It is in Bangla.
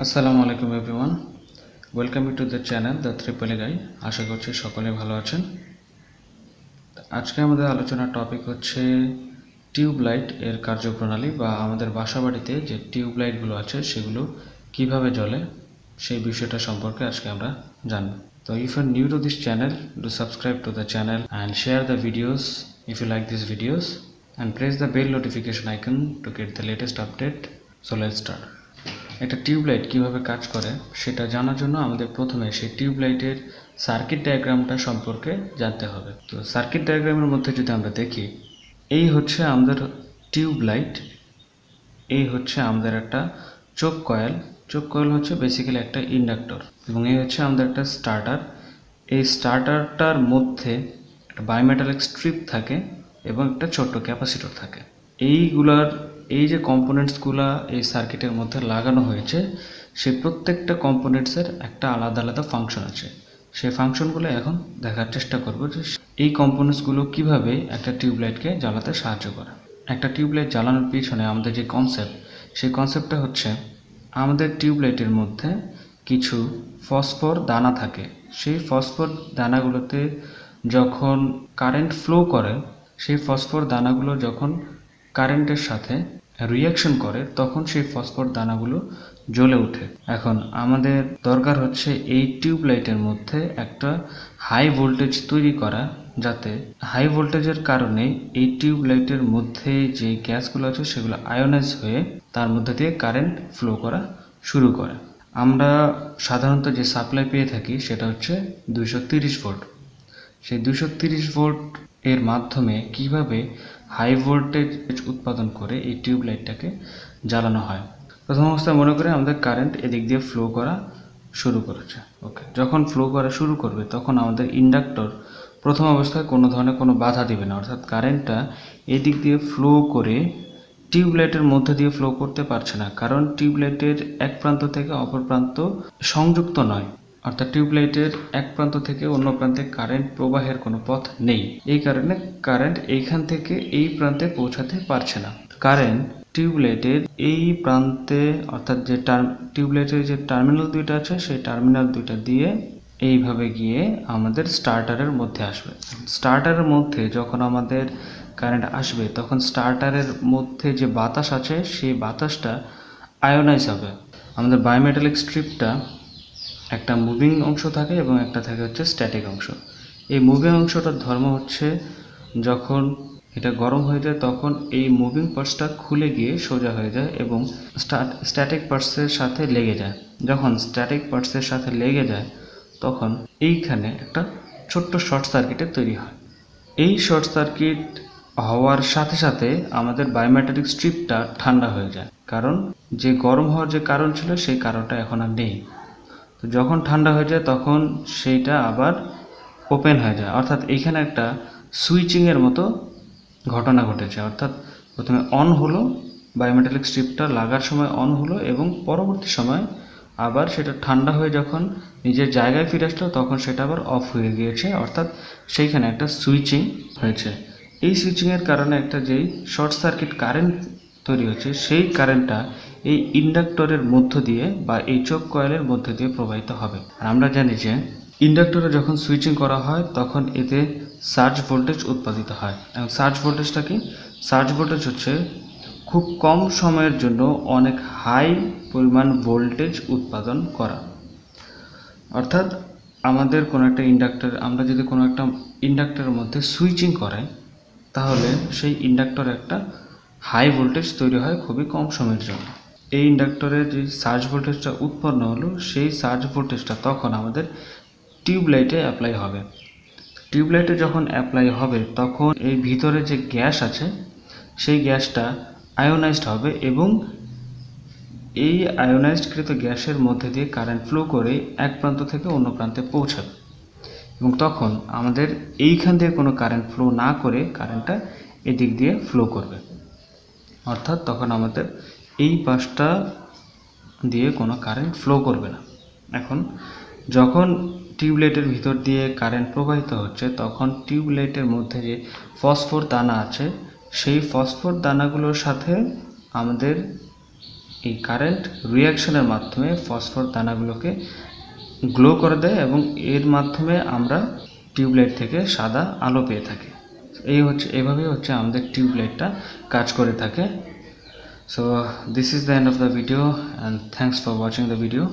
Assalamualaikum everyone, welcome to the channel the TheEEGuy। आशा करছি সকলে ভালো আছেন। আজকে আমাদের আলোচনার টপিক হচ্ছে টিউব লাইট এর কার্যপ্রণালী বা আমাদের বাসাবাড়িতে যে টিউব লাইট গুলো আছে সেগুলো কিভাবে জ্বলে সেই বিষয়টা সম্পর্কে আজকে আমরা জানব। তো if you are new to this channel, do subscribe to the channel and share the videos if you like these videos and press the bell notification icon to get the latest update। So let's start। একটা টিউব লাইট কিভাবে কাজ করে সেটা জানার জন্য আমাদের প্রথমে সেই টিউব লাইটের সার্কিট ডায়াগ্রামটা সম্পর্কে জানতে হবে। তো সার্কিট ডায়াগ্রামের মধ্যে যদি আমরা দেখি, এই হচ্ছে আমাদের টিউব লাইট, এই হচ্ছে আমাদের একটা চোক কয়েল। চোক কয়েল হচ্ছে বেসিক্যালি একটা ইন্ডাক্টর, এবং এই হচ্ছে আমাদের একটা স্টার্টার। এই স্টার্টারটার মধ্যে একটা বায়োমেটালিক স্ট্রিপ থাকে এবং একটা ছোট্ট ক্যাপাসিটর থাকে। এইগুলার এই যে কম্পোনেন্টসগুলো এই সার্কিটের মধ্যে লাগানো হয়েছে সেই প্রত্যেকটা কম্পোনেন্টসের একটা আলাদা আলাদা ফাংশন আছে। সেই ফাংশনগুলো এখন দেখার চেষ্টা করব যে এই কম্পোনেন্টসগুলো কিভাবে একটা টিউবলাইটকে জ্বালাতে সাহায্য করে। একটা টিউবলাইট জ্বালানোর পিছনে আমাদের যে কনসেপ্ট, সেই কনসেপ্টটা হচ্ছে আমাদের টিউবলাইটের মধ্যে কিছু ফসফর দানা থাকে। সেই ফসফর দানাগুলোতে যখন কারেন্ট ফ্লো করে, সেই ফসফর দানাগুলো যখন কারেন্টের সাথে রিয়াকশন করে তখন সেই ফসফর দানাগুলো জ্বলে ওঠে। এখন আমাদের দরকার হচ্ছে এই টিউব লাইটের মধ্যে একটা হাই ভোল্টেজ তৈরি করা, যাতে হাই ভোল্টেজের কারণে এই টিউব লাইটের মধ্যে যে গ্যাসগুলো আছে সেগুলো আয়োনাইজ হয়ে তার মধ্যে দিয়ে কারেন্ট ফ্লো করা শুরু করে। আমরা সাধারণত যে সাপ্লাই পেয়ে থাকি সেটা হচ্ছে 230 ভোল্ট। সেই 230 ভোল্ট এর মাধ্যমে কিভাবে হাই ভোল্টেজ উৎপাদন করে এই টিউব লাইটটাকে জ্বালানো হয়। প্রথম অবস্থায় মনে করে আমাদের কারেন্ট এদিক দিয়ে ফ্লো করা শুরু করেছে, ওকে। যখন ফ্লো করা শুরু করবে তখন আমাদের ইন্ডাক্টর প্রথম অবস্থায় কোনো ধরনের কোনো বাধা দেবে না, অর্থাৎ কারেন্টটা এদিক দিয়ে ফ্লো করে টিউব লাইটের মধ্যে দিয়ে ফ্লো করতে পারছে না, কারণ টিউব লাইটের এক প্রান্ত থেকে অপর প্রান্ত সংযুক্ত নয়, অর্থাৎ টিউবলাইটের এক প্রান্ত থেকে অন্য প্রান্তে কারেন্ট প্রবাহের কোনো পথ নেই। এই কারণে কারেন্ট এইখান থেকে এই প্রান্তে পৌঁছাতে পারছে না। কারেন্ট টিউবলাইটের এই প্রান্তে, অর্থাৎ যে টিউবলাইটের যে টার্মিনাল দুইটা আছে সেই টার্মিনাল দুইটা দিয়ে এইভাবে গিয়ে আমাদের স্টার্টারের মধ্যে আসবে। স্টার্টারের মধ্যে যখন আমাদের কারেন্ট আসবে তখন স্টার্টারের মধ্যে যে বাতাস আছে সেই বাতাসটা আয়োনাইজ হবে। আমাদের বায়োমেটালিক স্ট্রিপটা একটা মুভিং অংশ থাকে এবং একটা থাকে হচ্ছে স্ট্যাটিক অংশ। এই মুভিং অংশটার ধর্ম হচ্ছে যখন এটা গরম হয়ে যায় তখন এই মুভিং পার্টসটা খুলে গিয়ে সোজা হয়ে যায় এবং স্ট্যাটিক পার্টসের সাথে লেগে যায়। যখন স্ট্যাটিক পার্টসের সাথে লেগে যায় তখন এইখানে একটা ছোট্ট শর্ট সার্কিটের তৈরি হয়। এই শর্ট সার্কিট হওয়ার সাথে সাথে আমাদের বায়োমেটালিক স্ট্রিপটা ঠান্ডা হয়ে যায়, কারণ যে গরম হওয়ার যে কারণ ছিল সেই কারণটা এখন আর নেই। যখন ঠান্ডা হয়ে যায় তখন সেইটা আবার ওপেন হয়ে যায়, অর্থাৎ এইখানে একটা সুইচিংয়ের মতো ঘটনা ঘটেছে। অর্থাৎ প্রথমে অন হলো, বায়োমেটালিক স্ট্রিপটা লাগার সময় অন হলো এবং পরবর্তী সময় আবার সেটা ঠান্ডা হয়ে যখন নিজের জায়গায় ফিরে আসলো তখন সেটা আবার অফ হয়ে গিয়েছে, অর্থাৎ সেইখানে একটা সুইচিং হয়েছে। এই সুইচিংয়ের কারণে একটা যেই শর্ট সার্কিট কারেন্ট তৈরি হচ্ছে সেই কারেন্টটা এই ইন্ডাক্টরের মধ্য দিয়ে বা এই চোক কয়েলের মধ্য দিয়ে প্রবাহিত হবে। আর আমরা জানি যে ইন্ডাক্টরে যখন সুইচিং করা হয় তখন এতে সার্জ ভোল্টেজ উৎপাদিত হয়। এবং সার্জ ভোল্টেজটা কি? সার্জ ভোল্টেজ হচ্ছে খুব কম সময়ের জন্য অনেক হাই পরিমাণ ভোল্টেজ উৎপাদন করা। অর্থাৎ আমাদের কোনো একটা ইন্ডাক্টর, আমরা যদি কোনো একটা ইন্ডাক্টরের মধ্যে সুইচিং করাই তাহলে সেই ইন্ডাক্টর একটা হাই ভোল্টেজ তৈরি হয় খুবই কম সময়ের জন্য। এই ইন্ডাক্টরে যে সার্জ ভোল্টেজটা উৎপন্ন হলো সেই সার্জ ভোল্টেজটা তখন আমাদের টিউবলাইটে অ্যাপ্লাই হবে। টিউবলাইটে যখন অ্যাপ্লাই হবে তখন এই ভিতরে যে গ্যাস আছে সেই গ্যাসটা আয়োনাইজড হবে এবং এই আয়োনাইজডকৃত গ্যাসের মধ্যে দিয়ে কারেন্ট ফ্লো করে এক প্রান্ত থেকে অন্য প্রান্তে পৌঁছাবে। এবং তখন আমাদের এইখান দিয়ে কোনো কারেন্ট ফ্লো না করে কারেন্টটা এদিক দিয়ে ফ্লো করবে, অর্থাৎ তখন আমাদের এই পাশটা দিয়ে কোনো কারেন্ট ফ্লো করবে না। এখন যখন টিউবলাইটের ভিতর দিয়ে কারেন্ট প্রবাহিত হচ্ছে তখন টিউবলাইটের মধ্যে যে ফসফর দানা আছে সেই ফসফর দানাগুলোর সাথে আমাদের এই কারেন্ট রিঅ্যাকশনের মাধ্যমে ফসফর দানাগুলোকে গ্লো করে দেয় এবং এর মাধ্যমে আমরা টিউবলাইট থেকে সাদা আলো পেয়ে থাকি। এই হচ্ছে এভাবে হচ্ছে আমাদের টিউবলাইটটা কাজ করে থাকে। So this is the end of the video and thanks for watching the video.